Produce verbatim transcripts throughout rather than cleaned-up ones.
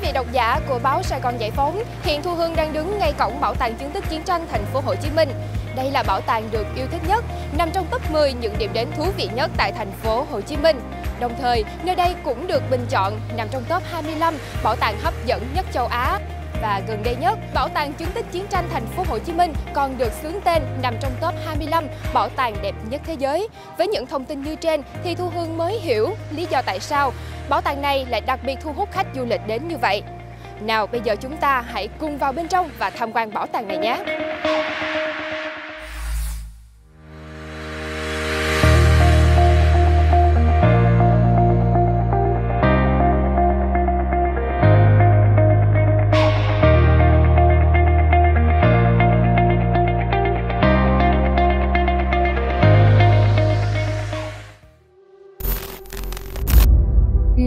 quý vị độc giả của báo Sài Gòn Giải Phóng, hiện Thu Hương đang đứng ngay cổng Bảo tàng Chứng tích Chiến tranh Thành phố Hồ Chí Minh. Đây là bảo tàng được yêu thích nhất, nằm trong top mười những điểm đến thú vị nhất tại thành phố Hồ Chí Minh. Đồng thời, nơi đây cũng được bình chọn nằm trong top hai mươi lăm bảo tàng hấp dẫn nhất châu Á. Và gần đây nhất, Bảo tàng Chứng tích Chiến tranh Thành phố Hồ Chí Minh còn được xướng tên nằm trong top hai mươi lăm bảo tàng đẹp nhất thế giới. Với những thông tin như trên thì Thu Hương mới hiểu lý do tại sao bảo tàng này lại đặc biệt thu hút khách du lịch đến như vậy. Nào bây giờ chúng ta hãy cùng vào bên trong và tham quan bảo tàng này nhé.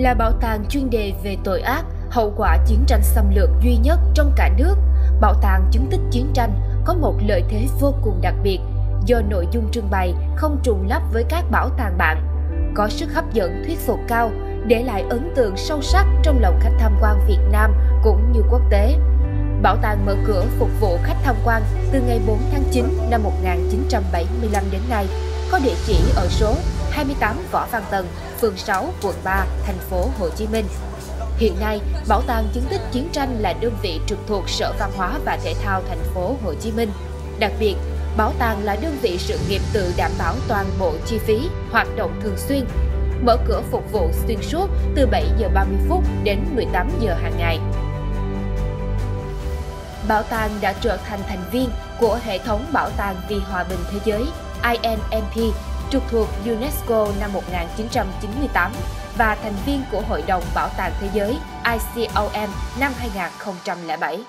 Là bảo tàng chuyên đề về tội ác, hậu quả chiến tranh xâm lược duy nhất trong cả nước, Bảo tàng Chứng tích Chiến tranh có một lợi thế vô cùng đặc biệt do nội dung trưng bày không trùng lắp với các bảo tàng bạn, có sức hấp dẫn thuyết phục cao, để lại ấn tượng sâu sắc trong lòng khách tham quan Việt Nam cũng như quốc tế. Bảo tàng mở cửa phục vụ khách tham quan từ ngày bốn tháng chín năm một nghìn chín trăm bảy mươi lăm đến nay, có địa chỉ ở số hai mươi tám Võ Văn Tần, phường sáu, quận ba, thành phố Hồ Chí Minh. Hiện nay, Bảo tàng Chứng tích Chiến tranh là đơn vị trực thuộc Sở Văn hóa và Thể thao thành phố Hồ Chí Minh. Đặc biệt, bảo tàng là đơn vị sự nghiệp tự đảm bảo toàn bộ chi phí, hoạt động thường xuyên, mở cửa phục vụ xuyên suốt từ bảy giờ ba mươi phút đến mười tám giờ hàng ngày. Bảo tàng đã trở thành thành viên của hệ thống Bảo tàng vì Hòa bình Thế giới I N M P trực thuộc UNESCO năm một nghìn chín trăm chín mươi tám và thành viên của Hội đồng Bảo tàng Thế giới I C O M năm hai nghìn không trăm lẻ bảy.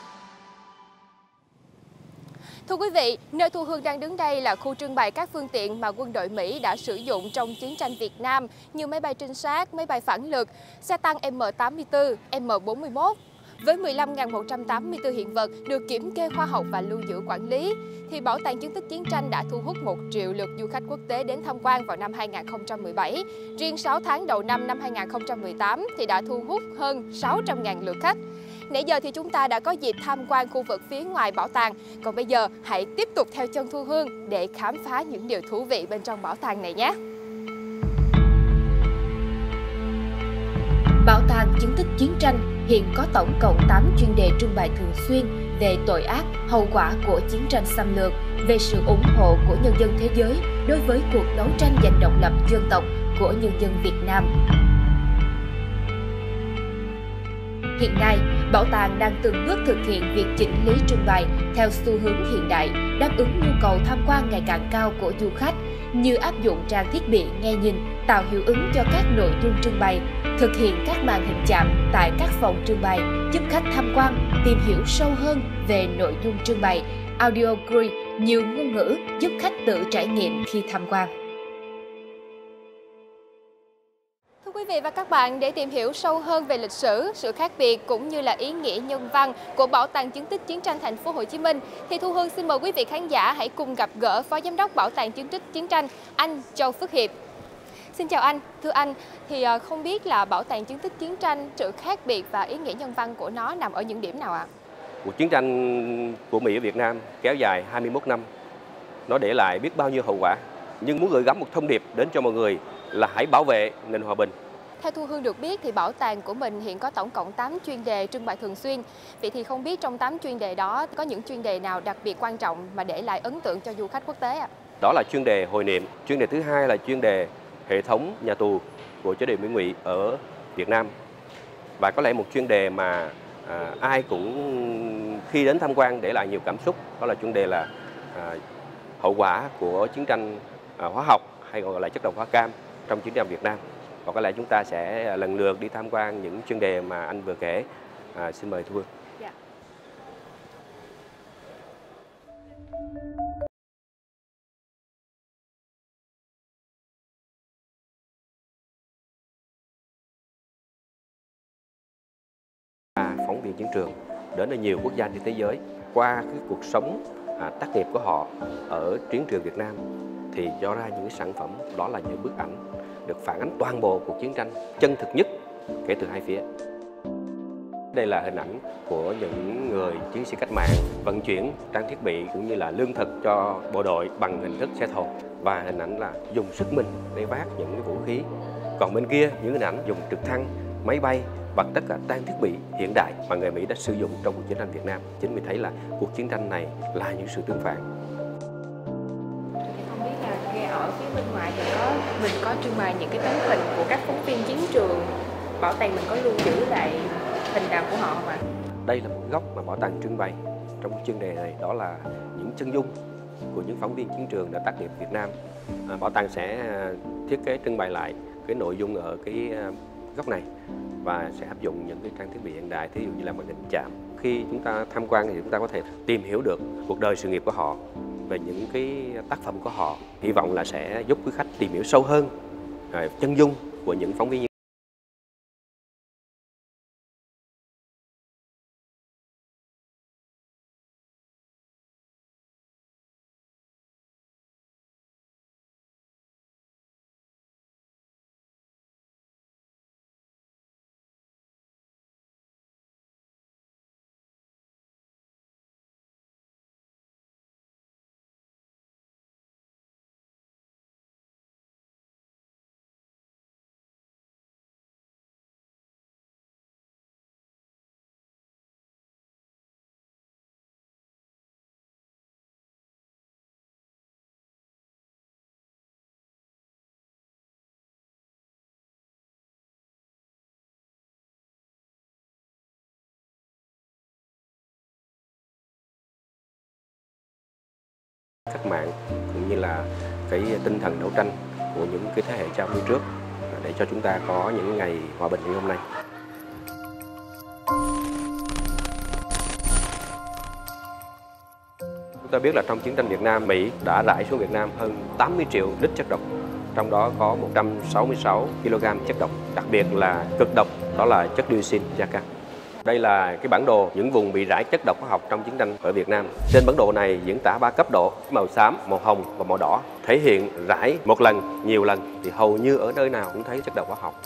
Thưa quý vị, nơi Thu Hương đang đứng đây là khu trưng bày các phương tiện mà quân đội Mỹ đã sử dụng trong chiến tranh Việt Nam như máy bay trinh sát, máy bay phản lực, xe tăng M tám mươi tư, M bốn mươi mốt. Với mười lăm nghìn một trăm tám mươi tư hiện vật được kiểm kê khoa học và lưu giữ quản lý, thì Bảo tàng Chứng tích Chiến tranh đã thu hút một triệu lượt du khách quốc tế đến tham quan vào năm hai nghìn không trăm mười bảy. Riêng sáu tháng đầu năm năm hai nghìn không trăm mười tám thì đã thu hút hơn sáu trăm nghìn lượt khách. Nãy giờ thì chúng ta đã có dịp tham quan khu vực phía ngoài bảo tàng. Còn bây giờ hãy tiếp tục theo chân Thu Hương để khám phá những điều thú vị bên trong bảo tàng này nhé. Bảo tàng Chứng tích Chiến tranh hiện có tổng cộng tám chuyên đề trưng bày thường xuyên về tội ác, hậu quả của chiến tranh xâm lược, về sự ủng hộ của nhân dân thế giới đối với cuộc đấu tranh giành độc lập dân tộc của nhân dân Việt Nam. Hiện nay, bảo tàng đang từng bước thực hiện việc chỉnh lý trưng bày theo xu hướng hiện đại, đáp ứng nhu cầu tham quan ngày càng cao của du khách, như áp dụng trang thiết bị nghe nhìn, tạo hiệu ứng cho các nội dung trưng bày, thực hiện các màn hình chạm tại các phòng trưng bày, giúp khách tham quan tìm hiểu sâu hơn về nội dung trưng bày, audio guide nhiều ngôn ngữ giúp khách tự trải nghiệm khi tham quan. Quý vị và các bạn, để tìm hiểu sâu hơn về lịch sử, sự khác biệt cũng như là ý nghĩa nhân văn của Bảo tàng Chứng tích Chiến tranh Thành phố Hồ Chí Minh, thì Thu Hương xin mời quý vị khán giả hãy cùng gặp gỡ Phó Giám đốc Bảo tàng Chứng tích Chiến tranh, anh Châu Phước Hiệp. Xin chào anh, thưa anh, thì không biết là Bảo tàng Chứng tích Chiến tranh, sự khác biệt và ý nghĩa nhân văn của nó nằm ở những điểm nào ạ? Cuộc chiến tranh của Mỹ ở Việt Nam kéo dài hai mươi mốt năm, nó để lại biết bao nhiêu hậu quả, nhưng muốn gửi gắm một thông điệp đến cho mọi người là hãy bảo vệ nền hòa bình. Theo Thu Hương được biết thì bảo tàng của mình hiện có tổng cộng tám chuyên đề trưng bày thường xuyên. Vậy thì không biết trong tám chuyên đề đó có những chuyên đề nào đặc biệt quan trọng mà để lại ấn tượng cho du khách quốc tế ạ? Đó là chuyên đề hồi niệm, chuyên đề thứ hai là chuyên đề hệ thống nhà tù của chế độ Mỹ Ngụy ở Việt Nam. Và có lẽ một chuyên đề mà à, ai cũng khi đến tham quan để lại nhiều cảm xúc, đó là chuyên đề là à, hậu quả của chiến tranh à, hóa học hay gọi là chất độc hóa cam trong chiến tranh Việt Nam. Và có lẽ chúng ta sẽ lần lượt đi tham quan những chuyên đề mà anh vừa kể. À, xin mời Thu Hương. Yeah. À, phóng viên chiến trường đến ở nhiều quốc gia trên thế giới, qua cái cuộc sống à, tác nghiệp của họ ở chiến trường Việt Nam thì cho ra những sản phẩm, đó là những bức ảnh được phản ánh toàn bộ cuộc chiến tranh chân thực nhất kể từ hai phía. Đây là hình ảnh của những người chiến sĩ cách mạng vận chuyển trang thiết bị cũng như là lương thực cho bộ đội bằng hình thức xe thồ, và hình ảnh là dùng sức mình để vác những cái vũ khí. Còn bên kia những hình ảnh dùng trực thăng, máy bay và tất cả trang thiết bị hiện đại mà người Mỹ đã sử dụng trong cuộc chiến tranh Việt Nam. Chính vì thấy là cuộc chiến tranh này là những sự tương phản. Không biết là nghe ở phía bên ngoài thì có mình có trưng bày những cái tấm hình của các phóng viên chiến trường, bảo tàng mình có luôn giữ lại tình cảm của họ không ạ? Đây là một góc mà bảo tàng trưng bày trong chuyên đề này, đó là những chân dung của những phóng viên chiến trường đã tác nghiệp Việt Nam. À, bảo tàng sẽ thiết kế trưng bày lại cái nội dung ở cái góc này và sẽ áp dụng những cái trang thiết bị hiện đại, thí dụ như là màn hình chạm. Khi chúng ta tham quan thì chúng ta có thể tìm hiểu được cuộc đời sự nghiệp của họ, về những cái tác phẩm của họ. Hy vọng là sẽ giúp quý khách tìm hiểu sâu hơn à, chân dung của những phóng viên. Cách mạng cũng như là cái tinh thần đấu tranh của những cái thế hệ cha ông trước để cho chúng ta có những ngày hòa bình như hôm nay. Chúng ta biết là trong chiến tranh Việt Nam, Mỹ đã rải xuống Việt Nam hơn tám mươi triệu lít chất độc, trong đó có một trăm sáu mươi sáu ki lô gam chất độc, đặc biệt là cực độc, đó là chất dioxin da cam. Đây là cái bản đồ những vùng bị rải chất độc hóa học trong chiến tranh ở Việt Nam. Trên bản đồ này diễn tả ba cấp độ màu xám, màu hồng và màu đỏ, thể hiện rải một lần, nhiều lần thì hầu như ở nơi nào cũng thấy chất độc hóa học.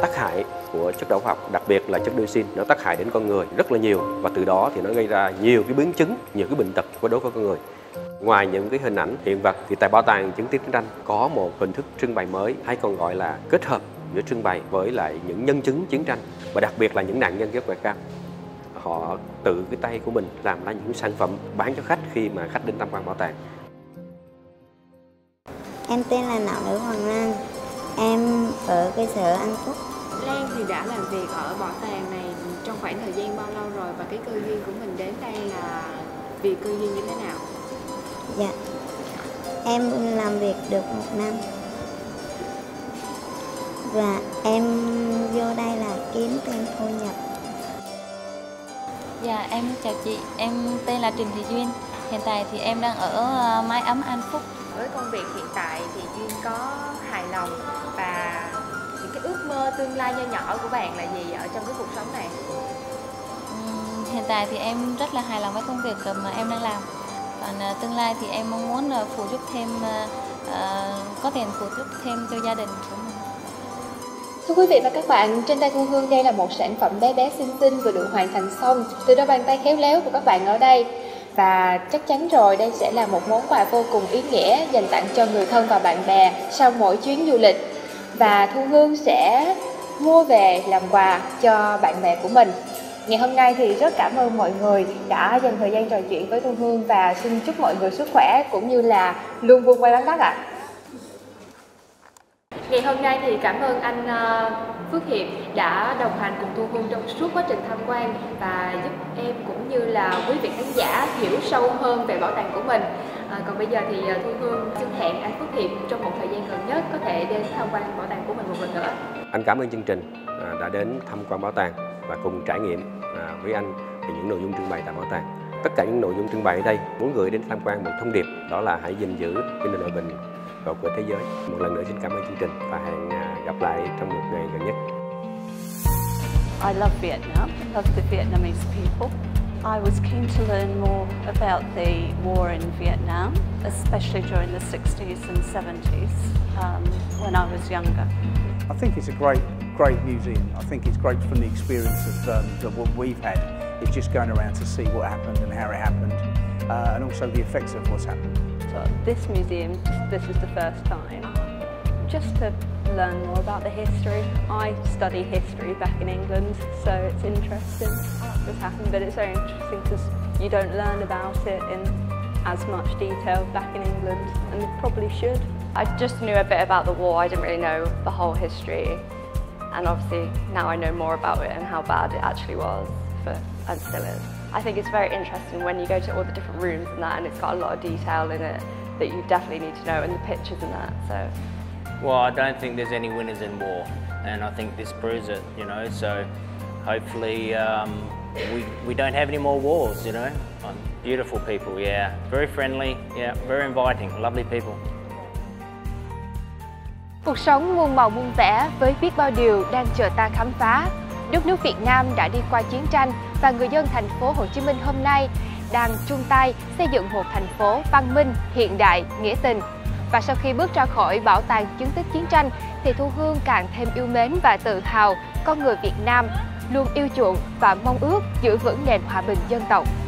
Tác hại của chất độc hóa học, đặc biệt là chất dioxin, nó tác hại đến con người rất là nhiều và từ đó thì nó gây ra nhiều cái biến chứng, nhiều cái bệnh tật của đối với con người. Ngoài những cái hình ảnh hiện vật thì tại bảo tàng Chứng tích Chiến tranh có một hình thức trưng bày mới, hay còn gọi là kết hợp giữa trưng bày với lại những nhân chứng chiến tranh và đặc biệt là những nạn nhân chất độc da cam. Họ tự cái tay của mình làm ra những sản phẩm bán cho khách khi mà khách đến tham quan bảo tàng. Em tên là Đào Nữ Hoàng Lan, em ở cơ sở Anh Cúc. Lan thì đã làm việc ở bảo tàng này trong khoảng thời gian bao lâu rồi và cái cơ duyên của mình đến đây là vì cơ duyên như thế nào? Dạ, em làm việc được một năm. Và em vô đây là kiếm thêm thu nhập. Dạ, em chào chị, em tên là Trình Thị Duyên. Hiện tại thì em đang ở mái ấm An Phúc. Với công việc hiện tại thì Duyên có hài lòng và những cái ước mơ tương lai nho nhỏ của bạn là gì ở trong cái cuộc sống này? Uhm, hiện tại thì em rất là hài lòng với công việc mà em đang làm. Còn tương lai thì em mong muốn phụ giúp thêm, uh, có tiền phụ giúp thêm cho gia đình của mình. Thưa quý vị và các bạn, trên tay Thu Hương đây là một sản phẩm bé bé xinh xinh vừa được hoàn thành xong từ đôi bàn tay khéo léo của các bạn ở đây. Và chắc chắn rồi đây sẽ là một món quà vô cùng ý nghĩa dành tặng cho người thân và bạn bè sau mỗi chuyến du lịch. Và Thu Hương sẽ mua về làm quà cho bạn bè của mình. Ngày hôm nay thì rất cảm ơn mọi người đã dành thời gian trò chuyện với Thu Hương và xin chúc mọi người sức khỏe cũng như là luôn vươn quay bán đắt ạ. Ngày hôm nay thì cảm ơn anh Phước Hiệp đã đồng hành cùng Thu Hương trong suốt quá trình tham quan và giúp em cũng như là quý vị khán giả hiểu sâu hơn về bảo tàng của mình. À, còn bây giờ thì Thu Hương xin hẹn anh Phước Hiệp trong một thời gian gần nhất có thể đến tham quan bảo tàng của mình một lần nữa. Anh cảm ơn chương trình đã đến tham quan bảo tàng và cùng trải nghiệm với anh về những nội dung trưng bày tại bảo tàng. Tất cả những nội dung trưng bày ở đây muốn gửi đến tham quan một thông điệp, đó là hãy gìn giữ cái nền bình và của thế giới. Một lần nữa xin cảm ơn chương trình và hẹn gặp lại trong một ngày gần nhất. I love Vietnam. I love the Vietnamese people. I was keen to learn more about the war in Vietnam, especially during the sixties and seventies um, when I was younger. I think it's a great great museum. I think it's great from the experience of, um, of what we've had. It's just going around to see what happened and how it happened, uh, and also the effects of what's happened. So this museum, this is the first time. Just to learn more about the history. I study history back in England, so it's interesting what's happened, but it's very interesting because you don't learn about it in as much detail back in England, and you probably should. I just knew a bit about the war, I didn't really know the whole history, and obviously now I know more about it and how bad it actually was for, and still is. I think it's very interesting when you go to all the different rooms and that, and it's got a lot of detail in it that you definitely need to know, and the pictures and that. So. Well, I don't think there's any winners in war, and I think this proves it, you know, so hopefully um, we, we don't have any more wars, you know. Um, beautiful people, yeah, very friendly, yeah, very inviting, lovely people. Cuộc sống muôn màu muôn vẻ với biết bao điều đang chờ ta khám phá. Đất nước Việt Nam đã đi qua chiến tranh và người dân thành phố Hồ Chí Minh hôm nay đang chung tay xây dựng một thành phố văn minh, hiện đại, nghĩa tình. Và sau khi bước ra khỏi Bảo tàng Chứng tích Chiến tranh thì Thu Hương càng thêm yêu mến và tự hào con người Việt Nam, luôn yêu chuộng và mong ước giữ vững nền hòa bình dân tộc.